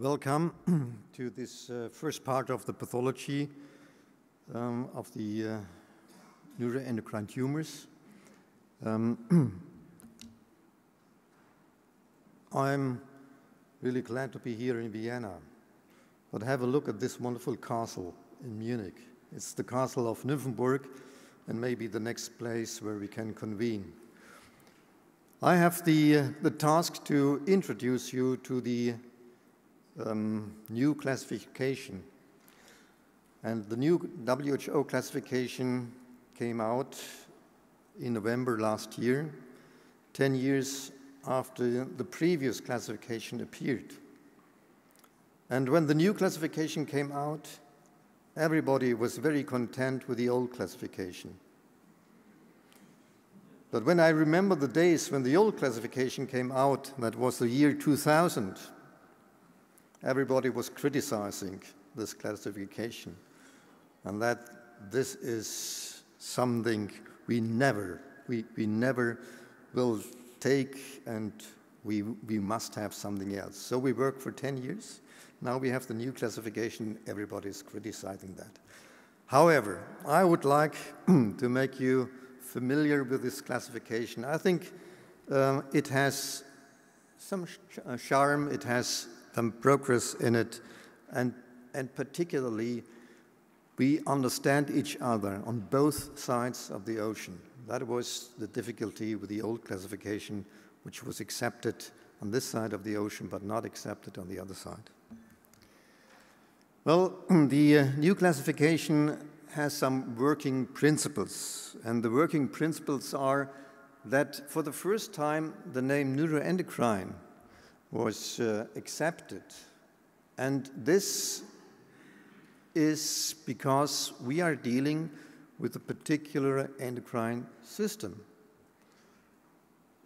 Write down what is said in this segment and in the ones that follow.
Welcome to this first part of the pathology of the neuroendocrine tumors. I'm really glad to be here in Vienna, but have a look at this wonderful castle in Munich. It's the castle of Nymphenburg, and maybe the next place where we can convene. I have the task to introduce you to the new classification. And the new WHO classification came out in November last year, 10 years after the previous classification appeared. And when the new classification came out, everybody was very content with the old classification. But when I remember the days when the old classification came out, that was the year 2000, everybody was criticizing this classification, and that this is something we never will take, and we must have something else. So we worked for 10 years. Now we have the new classification. Everybody is criticizing that. However, I would like to make you familiar with this classification. I think it has some charm. It has some progress in it, and particularly we understand each other on both sides of the ocean. That was the difficulty with the old classification, which was accepted on this side of the ocean but not accepted on the other side. Well, the new classification has some working principles, and the working principles are that for the first time the name neuroendocrine was accepted. And this is because we are dealing with a particular endocrine system.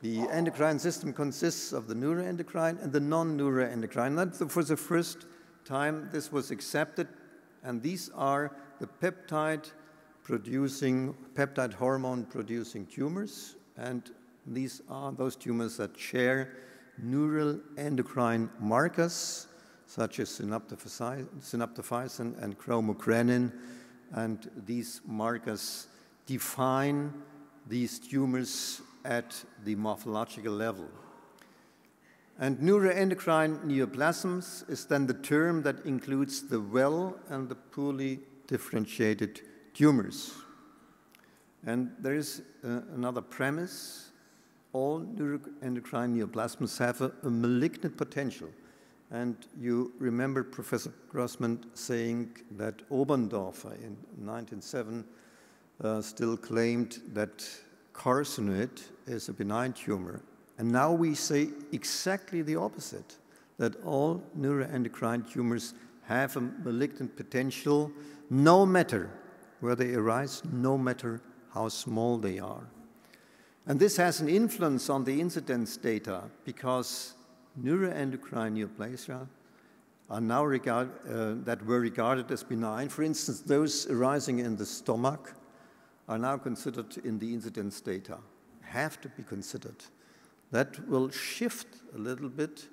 The endocrine system consists of the neuroendocrine and the non-neuroendocrine. And for the first time this was accepted, and these are the peptide hormone producing tumors, and these are those tumors that share neural endocrine markers such as synaptophysin and chromogranin, and these markers define these tumors at the morphological level. And neuroendocrine neoplasms is then the term that includes the well and the poorly differentiated tumors. And there is another premise. All neuroendocrine neoplasms have a malignant potential. And you remember Professor Grossman saying that Oberndorfer in 1907 still claimed that carcinoid is a benign tumor. And now we say exactly the opposite, that all neuroendocrine tumors have a malignant potential, no matter where they arise, no matter how small they are. And this has an influence on the incidence data, because neuroendocrine neoplasia are now regarded as benign. For instance, those arising in the stomach are now considered in the incidence data, have to be considered. That will shift a little bit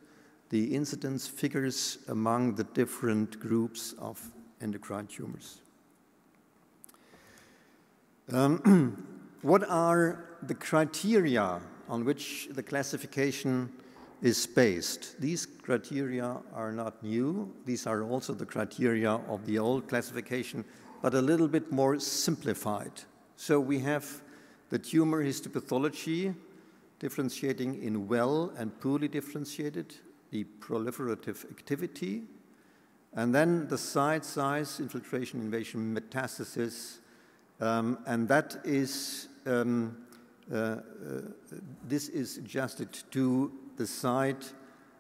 the incidence figures among the different groups of endocrine tumors. What are the criteria on which the classification is based? These criteria are not new. These are also the criteria of the old classification, but a little bit more simplified. So we have the tumor histopathology, differentiating in well and poorly differentiated, the proliferative activity, and then the site size, infiltration, invasion, metastasis, and that is this is adjusted to the site,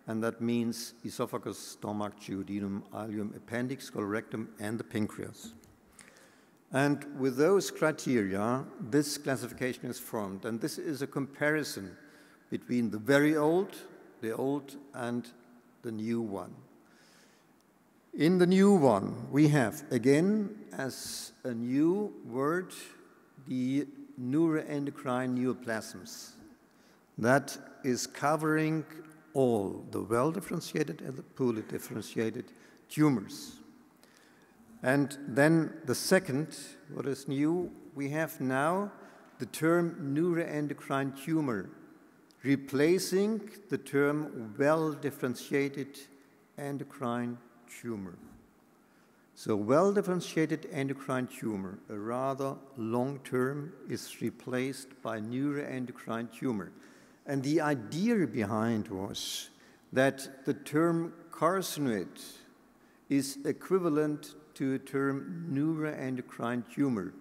and that means esophagus, stomach, duodenum, ileum, appendix, colorectum, and the pancreas. And with those criteria, this classification is formed, and this is a comparison between the very old, and the new one. In the new one, we have, again, as a new word, the neuroendocrine neoplasms. That is covering all the well-differentiated and the poorly differentiated tumors. And then the second, what is new, we have now the term neuroendocrine tumor, replacing the term well-differentiated endocrine tumor. So well-differentiated endocrine tumor, a rather long term, is replaced by neuroendocrine tumor. And the idea behind was that the term carcinoid is equivalent to the term neuroendocrine tumor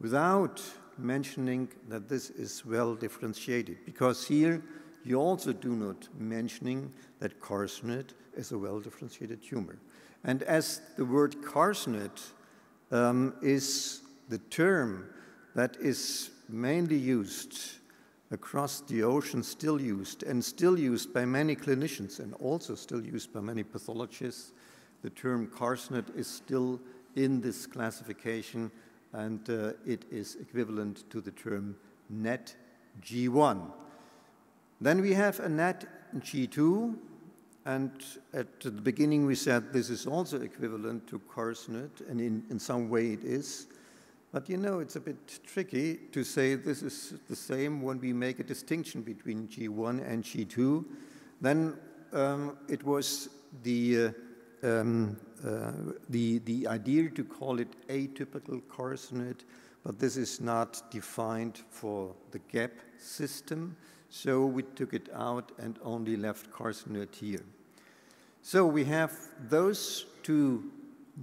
without mentioning that this is well differentiated, because here you also do not mentioning that carcinoid is a well differentiated tumor. And as the word carcinoid is the term that is mainly used across the ocean, still used, and still used by many clinicians and also still used by many pathologists, the term carcinoid is still in this classification, and it is equivalent to the term NET G1. Then we have a NET G2, and at the beginning we said this is also equivalent to carcinoid, and in some way it is. But you know, it's a bit tricky to say this is the same when we make a distinction between G1 and G2. Then it was the idea to call it atypical carcinoid, but this is not defined for the GAP system, so we took it out and only left carcinoid here. So we have those two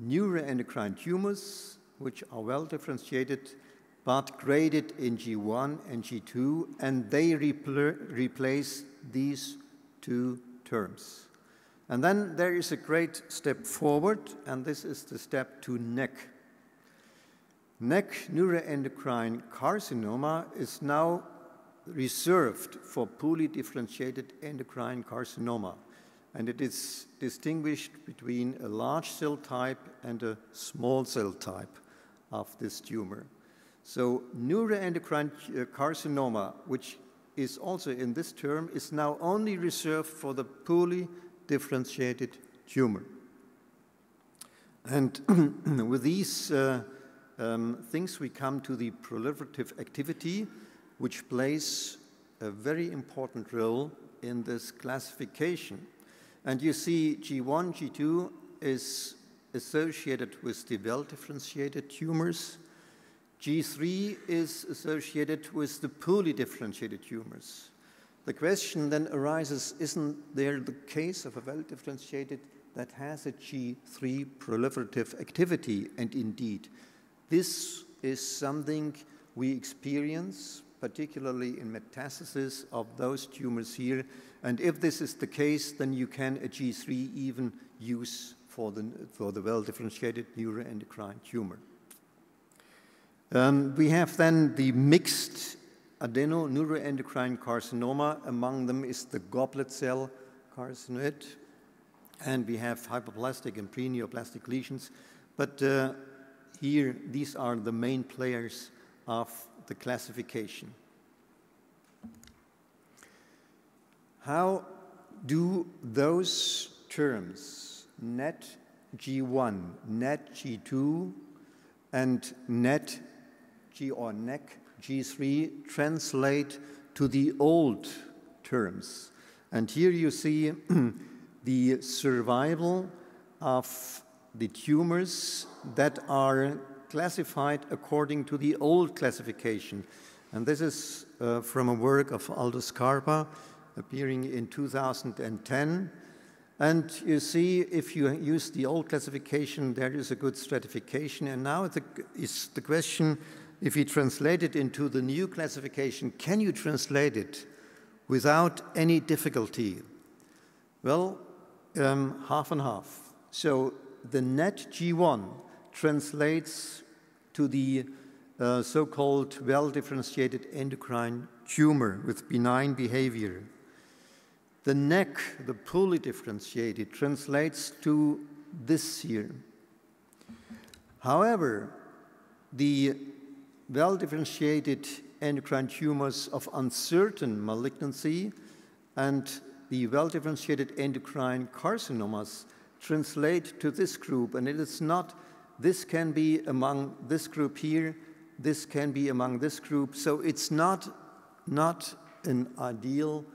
neuroendocrine tumors, which are well differentiated but graded in G1 and G2, and they replace these two terms. And then there is a great step forward, and this is the step to NEC. NEC, neuroendocrine carcinoma, is now reserved for poorly differentiated endocrine carcinoma, and it is distinguished between a large cell type and a small cell type of this tumor. So neuroendocrine carcinoma, which is also in this term, is now only reserved for the poorly differentiated tumor. And with these things, we come to the proliferative activity, which plays a very important role in this classification. And you see G1, G2 is associated with the well-differentiated tumors. G3 is associated with the poorly differentiated tumors. The question then arises, isn't there the case of a well-differentiated that has a G3 proliferative activity? And indeed, this is something we experience, particularly in metastasis of those tumors here. And if this is the case, then you can a G3 even use for the well-differentiated neuroendocrine tumor. We have then the mixed adeno neuroendocrine carcinoma. Among them is the goblet cell carcinoid, and we have hypoplastic and preneoplastic lesions. But here, these are the main players of the classification. How do those terms, NET G1, NET G2, and NET G or NEC G3 translate to the old terms? And here you see the survival of the tumors that are classified according to the old classification. And this is from a work of Aldo Scarpa appearing in 2010. And you see, if you use the old classification, there is a good stratification. And now is the question, if you translate it into the new classification, can you translate it without any difficulty? Well, half and half. So the NET G1 translates to the so-called well-differentiated endocrine tumor with benign behavior. The NEC, the poorly differentiated, translates to this here. However, the well-differentiated endocrine tumors of uncertain malignancy and the well-differentiated endocrine carcinomas translate to this group, and it is not, this can be among this group here, this can be among this group, so it's not an ideal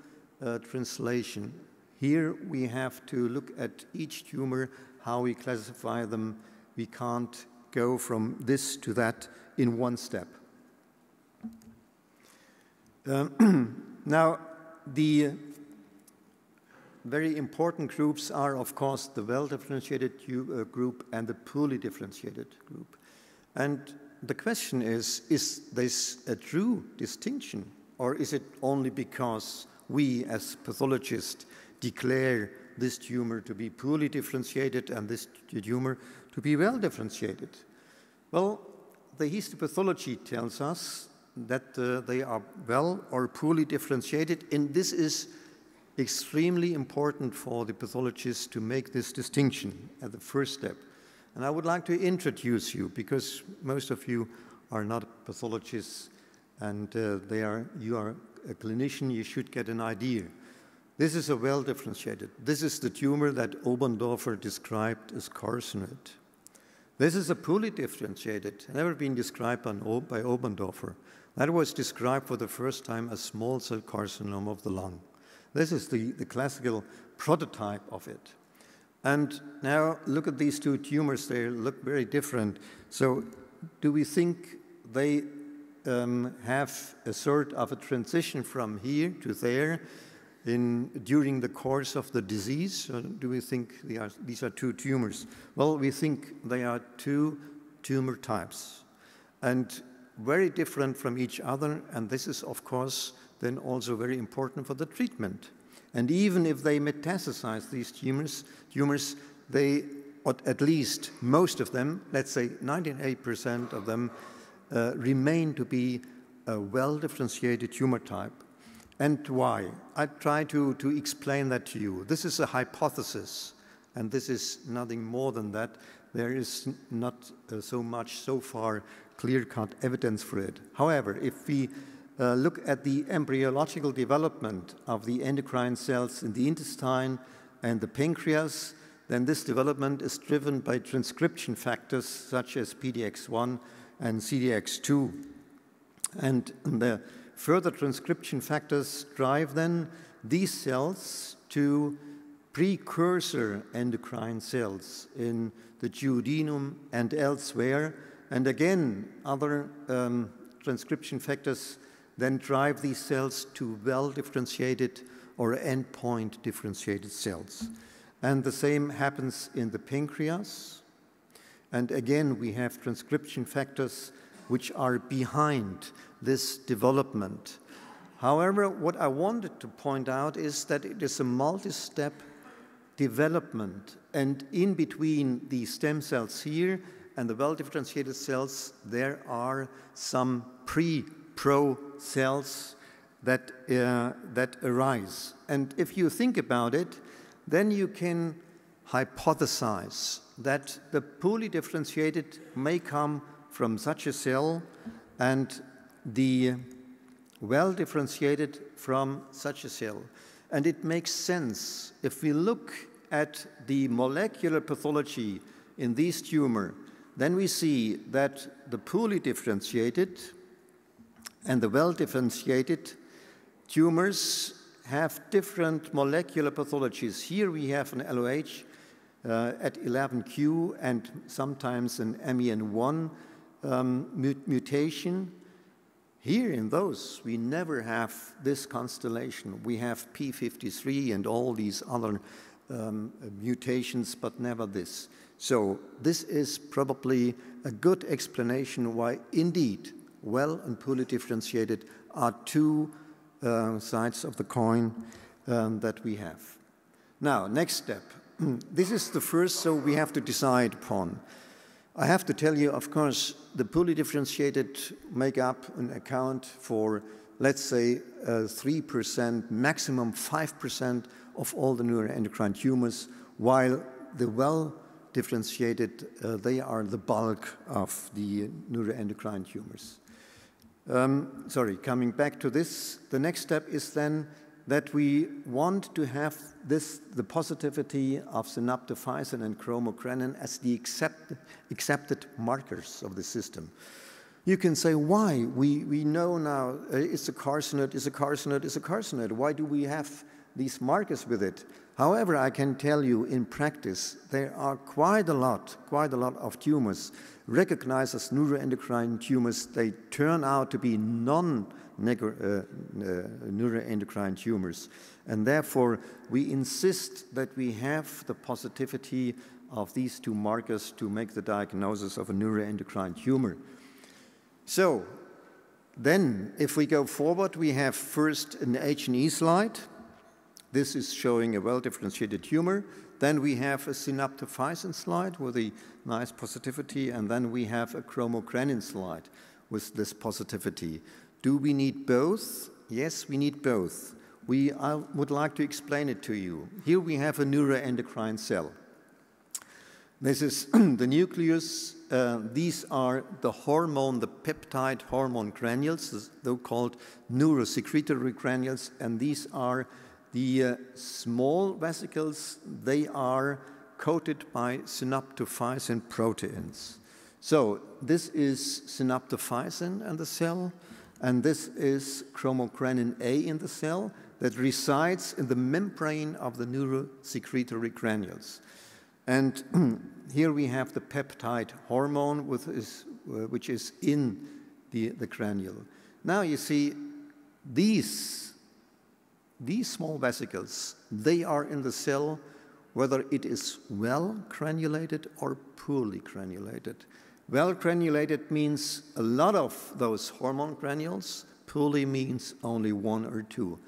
translation. Here we have to look at each tumor, how we classify them. We can't go from this to that in one step. Now, the very important groups are, of course, the well-differentiated group and the poorly differentiated group. And the question is this a true distinction, or is it only because we as pathologists declare this tumor to be poorly differentiated and this tumor to be well differentiated? Well, the histopathology tells us that they are well or poorly differentiated, and this is extremely important for the pathologist to make this distinction at the first step. And I would like to introduce you, because most of you are not pathologists and you are a clinician, you should get an idea. This is a well differentiated. This is the tumor that Oberndorfer described as carcinoid. This is a poorly differentiated, never been described by Oberndorfer. That was described for the first time as small cell carcinoma of the lung. This is the classical prototype of it. And now look at these two tumors. They look very different. So do we think they have a sort of a transition from here to there during the course of the disease? Or do we think these are two tumors? Well, we think they are two tumor types and very different from each other. And this is, of course, then also very important for the treatment. And even if they metastasize these tumors, they, at least most of them, let's say 98% of them, remain to be a well-differentiated tumor type. And why? I try to explain that to you. This is a hypothesis, and this is nothing more than that. There is not so much, so far, clear-cut evidence for it. However, if we look at the embryological development of the endocrine cells in the intestine and the pancreas, then this development is driven by transcription factors such as PDX1 and CDX2. And the further transcription factors drive then these cells to precursor endocrine cells in the duodenum and elsewhere. And again, other transcription factors then drive these cells to well-differentiated or endpoint differentiated cells. And the same happens in the pancreas. And again, we have transcription factors which are behind this development. However, what I wanted to point out is that it is a multi-step development. And in between the stem cells here and the well-differentiated cells, there are some pro cells that arise. And if you think about it, then you can hypothesize that the poorly differentiated may come from such a cell and the well differentiated from such a cell. And it makes sense if we look at the molecular pathology in these tumors, then we see that the poorly differentiated and the well-differentiated tumors have different molecular pathologies. Here we have an LOH at 11q and sometimes an MEN1 mutation. Here in those, we never have this constellation. We have P53 and all these other mutations, but never this. So this is probably a good explanation why indeed well and poorly differentiated are two sides of the coin that we have. Now, next step. This is the first, so we have to decide upon. I have to tell you, of course, the poorly differentiated make up and account for, let's say, 3%, maximum 5% of all the neuroendocrine tumors, while the well differentiated, they are the bulk of the neuroendocrine tumors. Coming back to this, the next step is then that we want to have this, the positivity of synaptophysin and chromogranin as the accepted markers of the system. You can say, why? We know now it's a carcinoid, it's a carcinoid, it's a carcinoid. Why do we have these markers with it? However, I can tell you in practice, there are quite a lot of tumors recognized as neuroendocrine tumors. They turn out to be non-neuroendocrine tumors. And therefore, we insist that we have the positivity of these two markers to make the diagnosis of a neuroendocrine tumor. So then, if we go forward, we have first an H&E slide. This is showing a well-differentiated tumor. Then we have a synaptophysin slide with a nice positivity, and then we have a chromogranin slide with this positivity. Do we need both? Yes, we need both. I would like to explain it to you. Here we have a neuroendocrine cell. This is the nucleus. These are the hormone, the peptide hormone granules, so-called neurosecretory granules, and these are the small vesicles. They are coated by synaptophysin proteins. So this is synaptophysin in the cell, and this is chromogranin A in the cell that resides in the membrane of the neurosecretory granules. And here we have the peptide hormone, which is in the granule. Now you see these small vesicles, they are in the cell whether it is well granulated or poorly granulated. Well granulated means a lot of those hormone granules. Poorly means only one or two.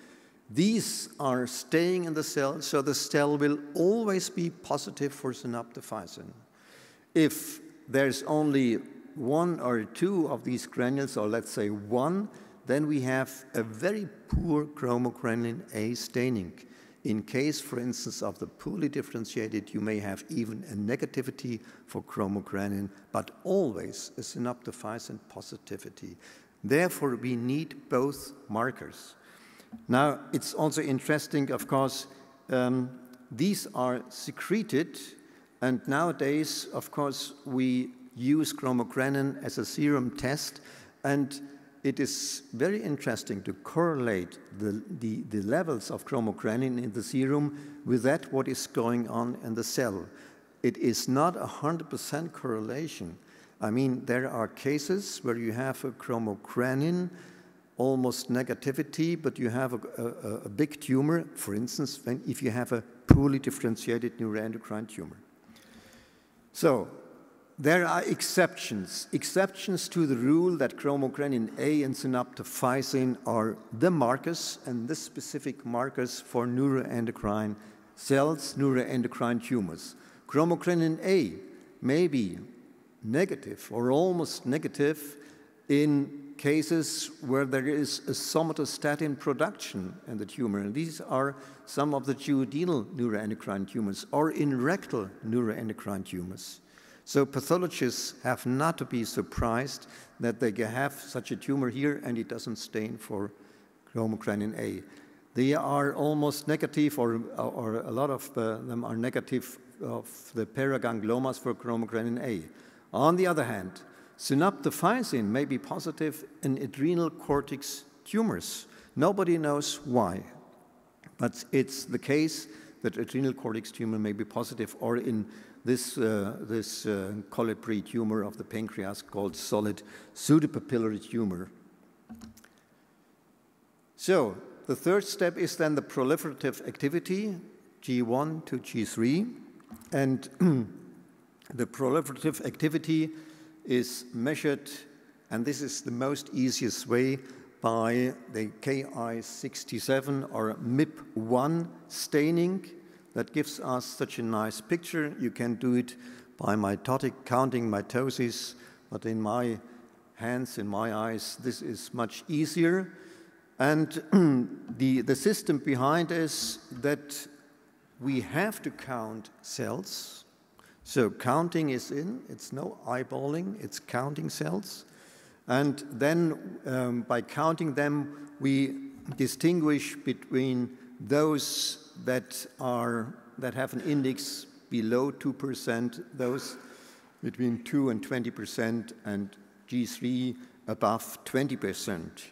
These are staying in the cell, so the cell will always be positive for synaptophysin. If there's only one or two of these granules, or let's say one, then we have a very poor chromogranin A staining. In case, for instance, of the poorly differentiated, you may have even a negativity for chromogranin, but always a synaptophysin positivity. Therefore, we need both markers. Now, it's also interesting, of course, these are secreted, and nowadays, of course, we use chromogranin as a serum test, and it is very interesting to correlate the levels of chromogranin in the serum with that what is going on in the cell. It is not 100% correlation. I mean, there are cases where you have a chromogranin almost negativity, but you have a big tumor, for instance, if you have a poorly differentiated neuroendocrine tumor. So there are exceptions, exceptions to the rule that chromogranin A and synaptophysin are the markers, and the specific markers for neuroendocrine cells, neuroendocrine tumors. Chromogranin A may be negative or almost negative in cases where there is a somatostatin production in the tumor, and these are some of the duodenal neuroendocrine tumors or in rectal neuroendocrine tumors. So pathologists have not to be surprised that they have such a tumor here and it doesn't stain for chromogranin A. They are almost negative, or a lot of them are negative of the paraganglomas for chromogranin A. On the other hand, synaptophysin may be positive in adrenal cortex tumors. Nobody knows why, but it's the case that adrenal cortex tumor may be positive, or in this, colibri tumor of the pancreas called solid pseudopapillary tumor. So the third step is then the proliferative activity, G1 to G3, and the proliferative activity is measured, and this is the most easiest way, by the KI67 or MIP1 staining. That gives us such a nice picture. You can do it by mitotic counting mitosis, but in my hands, in my eyes, this is much easier. And the system behind is that we have to count cells. So counting is in, it's no eyeballing, it's counting cells. And then by counting them, we distinguish between those that have an index below 2%, those between 2 and 20%, and G3 above 20%.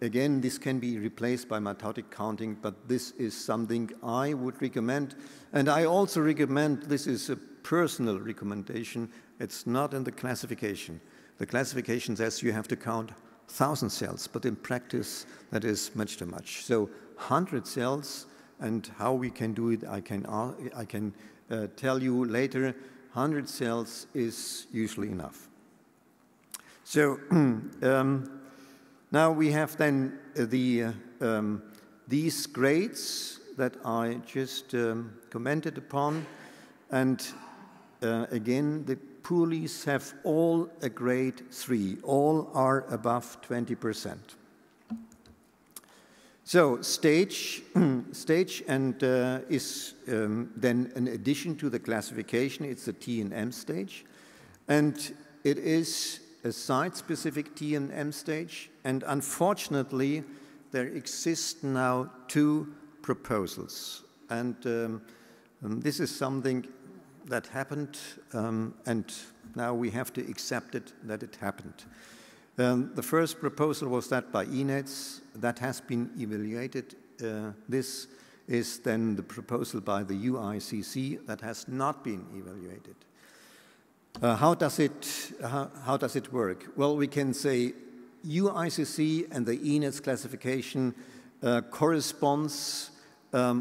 Again, this can be replaced by mitotic counting, but this is something I would recommend. And I also recommend, this is a personal recommendation, it's not in the classification. The classification says you have to count 1,000 cells, but in practice, that is much too much. So 100 cells, and how we can do it, I can tell you later. 100 cells is usually enough. So now we have then these grades that I just commented upon. And again, the poolies have all a grade 3. All are above 20%. So stage and is then an addition to the classification. It's the T and M stage. And it is a site-specific T and M stage. And unfortunately, there exist now two proposals. And this is something that happened, and now we have to accept it that it happened. The first proposal was that by ENETS, that has been evaluated. This is then the proposal by the UICC that has not been evaluated. How does it work? Well, we can say UICC and the ENETS classification corresponds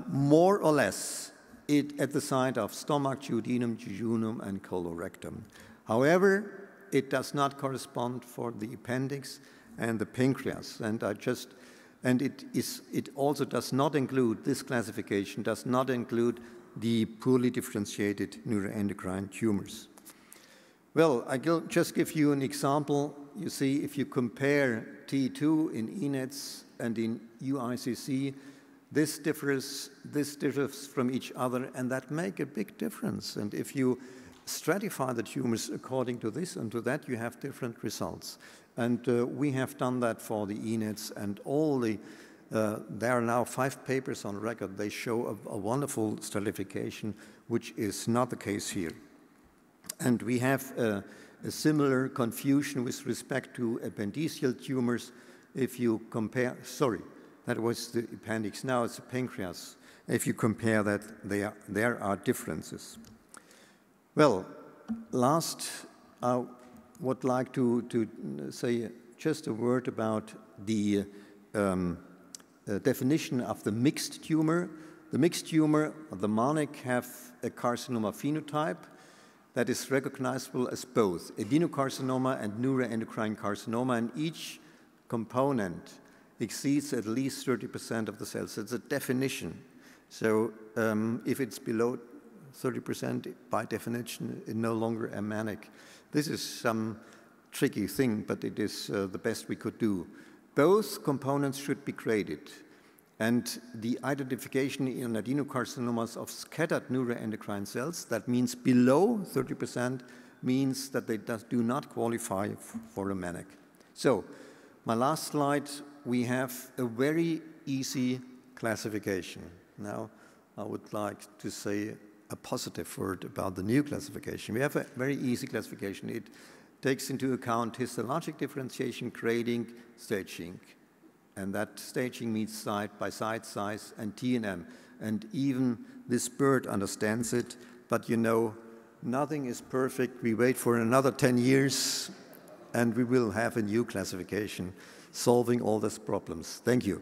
more or less at the site of stomach, duodenum, jejunum, and colorectum. However, it does not correspond for the appendix and the pancreas, and it also does not include, this classification does not include the poorly differentiated neuroendocrine tumors. Well, I will just give you an example. You see, if you compare T2 in ENETS and in UICC, this differs from each other, and that makes a big difference. And if you stratify the tumors according to this and to that, you have different results. And we have done that for the ENETS and all the, there are now 5 papers on record. They show a wonderful stratification, which is not the case here. And we have a similar confusion with respect to appendiceal tumors. If you compare, sorry, that was the appendix, now it's the pancreas. If you compare that, there are differences. Well, last, I would like to say just a word about the definition of the mixed tumor. The mixed tumor, the MANEC, have a carcinoma phenotype that is recognizable as both adenocarcinoma and neuroendocrine carcinoma, and each component exceeds at least 30% of the cells. It's a definition. So if it's below 30%, by definition, is no longer a MANEC. This is some tricky thing, but it is the best we could do. Both components should be graded, and the identification in adenocarcinomas of scattered neuroendocrine cells, that means below 30%, means that they do not qualify for a MANEC. So, my last slide, we have a very easy classification. Now, I would like to say a positive word about the new classification. We have a very easy classification. It takes into account histologic differentiation, grading, staging. And that staging means site by site size and TNM. And even this bird understands it, but you know, nothing is perfect. We wait for another 10 years and we will have a new classification solving all these problems. Thank you.